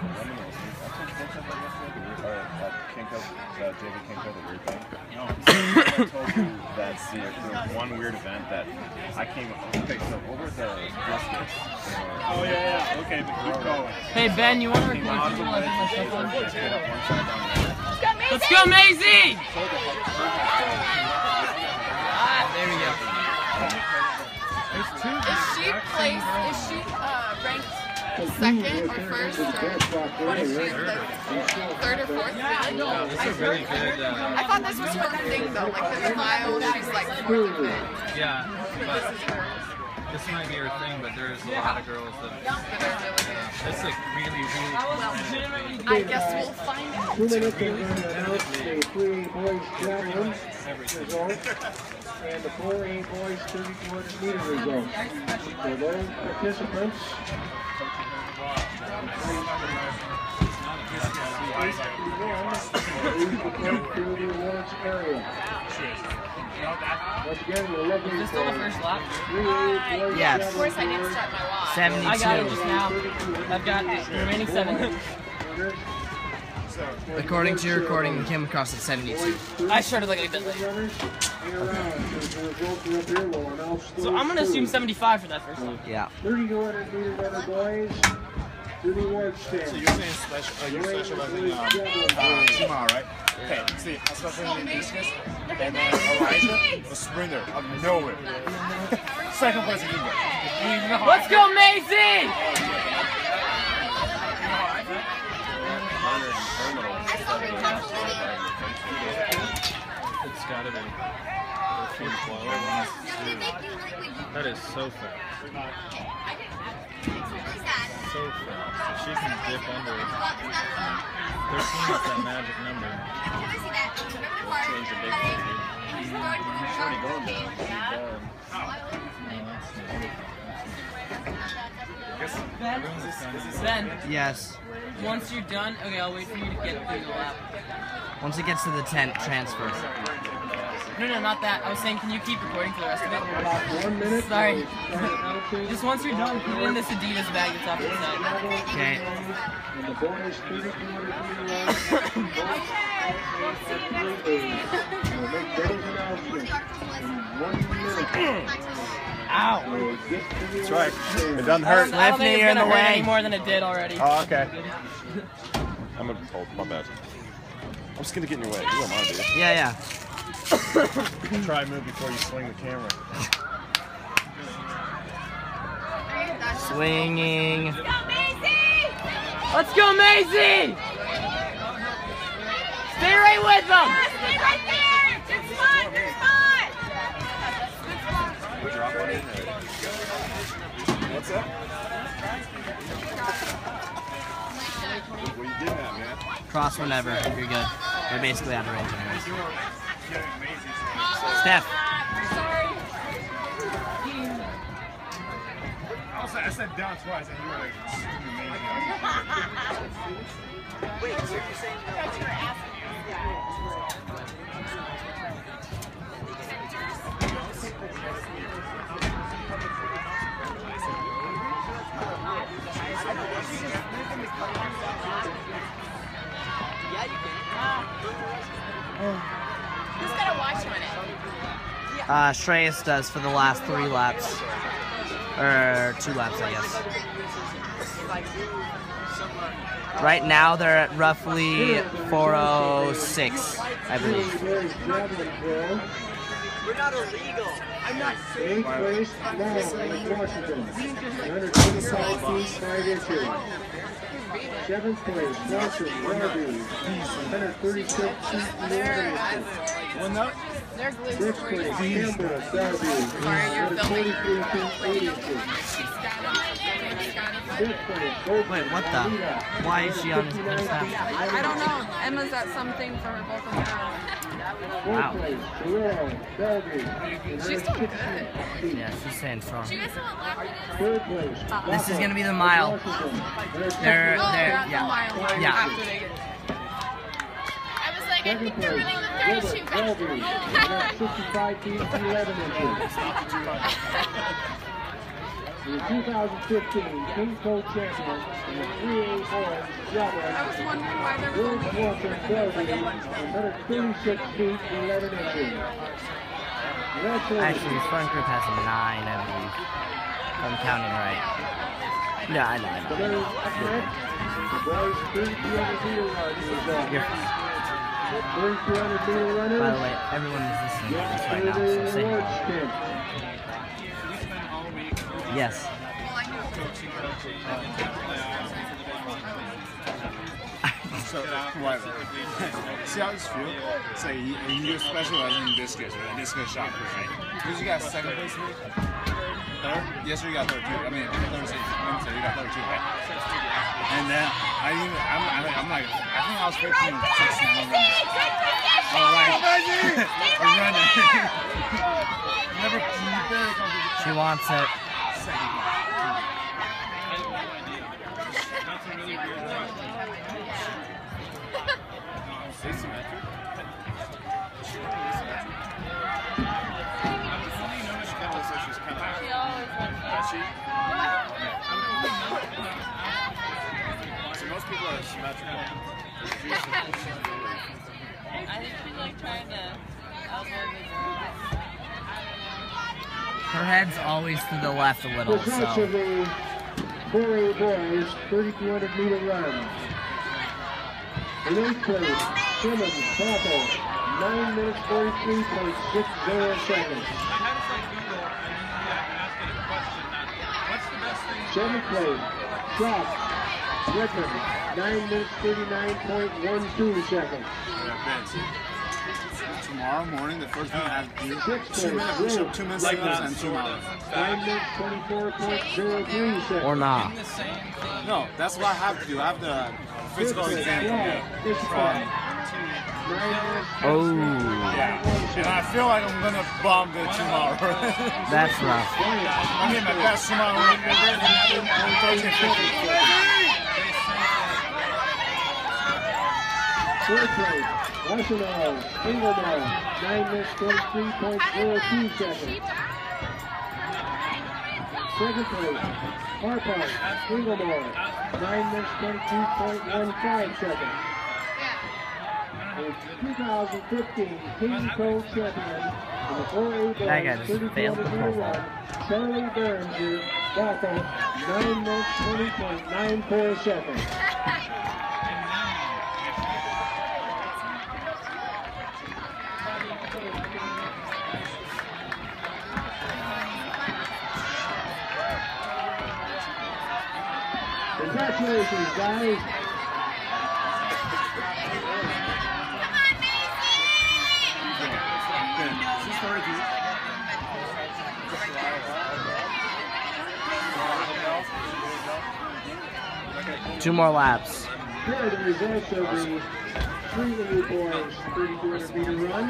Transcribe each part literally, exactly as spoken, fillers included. That's the one weird event that I came up with. Okay, so over the justice. Oh, yeah, yeah. Okay, but keep going. Hey, Ben, you want to record people on my cell phone? Let's go, Maisie! Ah, there we go. Is she placed, is she uh, ranked? Second or first, or what is she, like, third or fourth? Yeah, no, I, really good, uh, I thought this was her thing, though, like the smile, she's like fourth or fifth. Yeah, but this, is her. This might be her thing, but there's a lot of girls that, yeah. It's like really, really well, I guess we'll find out. Everything. And the four A boys thirty-four hundred meter result. For those participants, to the awards area. Once again, we're looking for still the first lap? three A boys. Yes. Of course, I need to start my watch. seventy-two. I got it just now. I've got the remaining seven. According to your recording, we came across at seventy-two. I started like a bit late. So I'm gonna assume seventy-five for that first one. Yeah. thirty-two hundred meter better boys. So you're saying special? Uh, you're specializing uh, uh, tomorrow, right? Okay. See, I specialize in discus, and then Elijah, a sprinter out of nowhere. Second place in the Let's go, Maisie! It's gotta be fourteen twelve. That is so fast. So fast. If she can dip under it, thirteen is that magic number. Change the big thing. Ben? Yes. Once you're done, okay, I'll wait for you to get through the lap. Once it gets to the tent, transfer. No, no, not that. I was saying, can you keep recording for the rest of it? One minute. Sorry. Just once you're done, put it in this Adidas bag that's off the side. Okay. Ow. That's right. It doesn't hurt. Left knee in the way. More than it did already. Oh, okay. I'm gonna hold. My bad. I'm just gonna get in your way. You don't mind, dude. Yeah, yeah. Try and move before you swing the camera. Swinging. Let's go, Maisie! Let's go, Maisie! Stay right with them! Yeah, stay right there! Good spot, good spot! Good spot. We'll drop one in there. What's up? What are you getting at, man? Cross whenever. You're good. They're basically out of range anyways. Steph. Sorry. I said down twice and you were like, amazing. Wait, so you're saying that's your ass? Yeah, you can. Who's got a watch on it? Uh, Shreyas does for the last three laps. Or two laps, I guess. Right now they're at roughly four oh six, I believe. We're not illegal. I'm not safe. Place now, Seven place, Johnson, Barbie, one thirty-six, two ninety-six. Sixth place, Campbell, Barbie, one forty-three, two eighty-six. Wait, what the? Why is she on this path? I don't know. Emma's at something for her both of them. Wow. She's doing good. Yeah, she's staying strong. This is going to be the mile. They're, they're, yeah, yeah. I was like, I think they're running the thirty-two back. sixty-five feet, eleven inches. The twenty fifteen King Cole champion and the three A I was wondering why there was only eight people like a bunch of them. Actually, this front group has nine, I believe. If I'm counting right. No, I know, I know. By the way, everyone is listening to this right now, so say hello. Yes. So, whatever. See how this feels? Say, you do specializing in discus, or the discus shop, right? Because you got second place here? Third? Yes, sir, you got third, too. I mean, Thursday, Wednesday, you got third, too, right? And then, I even, I'm, I mean, I'm like, I think I was fifteen, sixteen. All right. I'm running. Never, never she wants it. Second. That's a really weird one. Asymmetric? So most people are asymmetrical. I think she's like trying to elbow the girl. Her head's always to the left a little, so. Four A boys, thirty-two hundred meter run. In eighth place, Simmons, Harper, nine minutes forty-three point six zero seconds. My head's like Google, and then I'm asking a question. What's the best thing? Seventh place, Chuck, Kristen, nine minutes thirty-nine point one two seconds. Tomorrow morning, the first one has two minutes. Two minutes. Two minutes. Like and two minutes. Nine minutes twenty-four point zero three seconds. Or not? No, that's what I have to do. I have the. Physical exam. Yeah, it's fun. Oh. Yeah. And I feel like I'm gonna bomb it tomorrow. That's rough. I'm in my best tomorrow. Fourth grade, Washington, Engelman, nine minutes twenty-three point four two seconds. Second grade. Harper, Engelmore, nine minutes twenty-two point one five seconds. The twenty fifteen King Cole champion in the four A boys thirty-two hundred meter run, Charlie Burns, is Buckle, nine minutes twenty point nine four seconds. Congratulations, guys. Come on, Maisie! Two more laps. Here are the results of the three A boys thirty-two hundred meter run.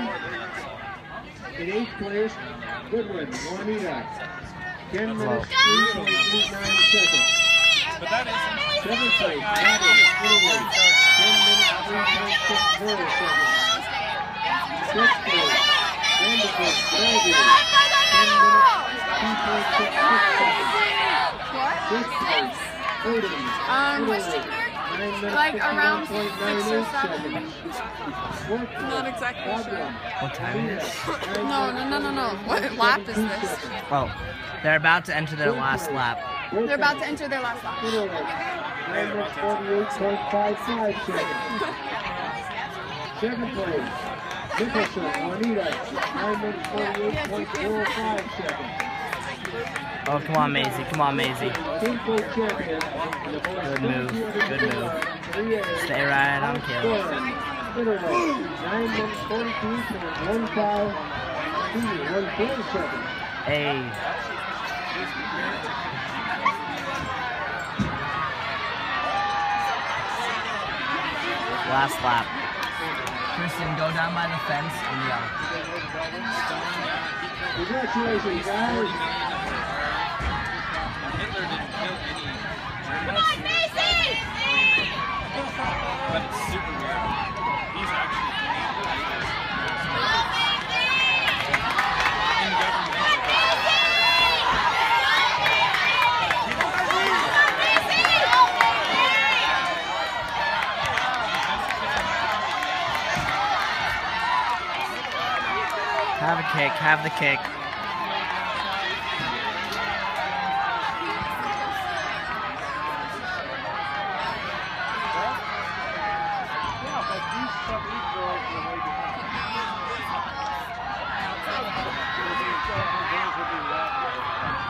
In eighth place, Goodwin, Juanita. ten minutes, three point eight nine seconds. But that is seventh place, Adidas, Italy, ten minutes, three point six four seconds. Sixth place, Vanderbilt, Maisie, ten minutes, two point six six seconds. Fifth place, Odin, Italy, nine minutes, fifteen point nine eight seconds. Fourth place, not exactly sure. What time is it? No, no, no, no, no. What lap is this? Oh, they're about to enter their last lap. They're about to enter their last lap. forty-eight point five five seconds. Seventh place, Nicholson, Juanita, nine minutes forty-eight point zero five seconds. Oh, come on, Maisie. Come on, Maisie. Good move. Good move. Stay right on kill. nine minutes forty-two point one five seconds. Hey. Last lap. Kristen, go down by the fence and yell. Congratulations, guys. Hitler didn't kill any. Come on, Maisie! But it's super weird. He's actually Maisie! Have a kick, have the kick.